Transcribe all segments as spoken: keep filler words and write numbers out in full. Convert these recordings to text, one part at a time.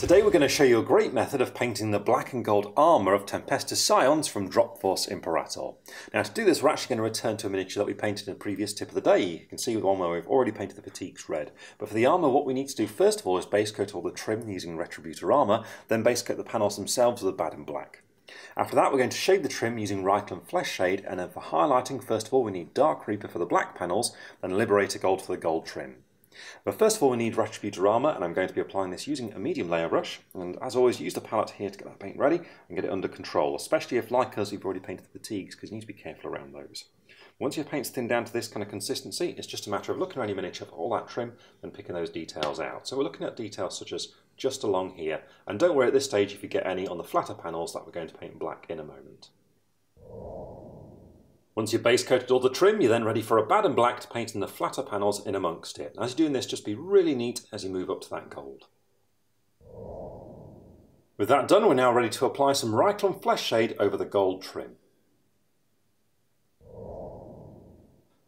Today we're going to show you a great method of painting the black and gold armour of Tempestus Scions from Drop Force Imperator. Now to do this we're actually going to return to a miniature that we painted in a previous tip of the day. You can see the one where we've already painted the fatigues red. But for the armour what we need to do first of all is base coat all the trim using Retributor Armour, then base coat the panels themselves with a bad and black. After that we're going to shade the trim using Reikland Fleshshade, and then for highlighting first of all we need Dark Reaper for the black panels, then Liberator Gold for the gold trim. But first of all we need Retributor Armour, and I'm going to be applying this using a medium layer brush, and as always use the palette here to get that paint ready and get it under control, especially if like us you've already painted the fatigues, because you need to be careful around those. Once your paint's thinned down to this kind of consistency, it's just a matter of looking around your miniature for all that trim and picking those details out. So we're looking at details such as just along here, and don't worry at this stage if you get any on the flatter panels that we're going to paint black in a moment. Once you've base coated all the trim, you're then ready for a bad and black to paint in the flatter panels in amongst it. And as you're doing this, just be really neat as you move up to that gold. With that done, we're now ready to apply some Reikland Fleshshade over the gold trim.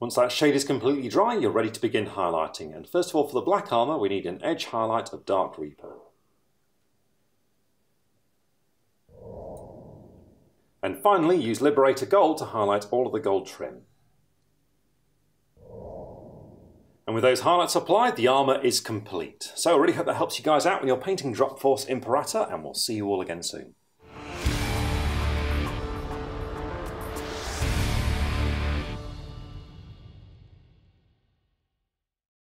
Once that shade is completely dry, you're ready to begin highlighting. And first of all, for the black armour, we need an edge highlight of Dark Reaper. And finally, use Liberator Gold to highlight all of the gold trim. And with those highlights applied, the armour is complete. So I really hope that helps you guys out when you're painting Drop Force Imperator, and we'll see you all again soon.